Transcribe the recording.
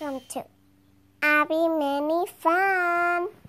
Welcome to Abby Mini Fun.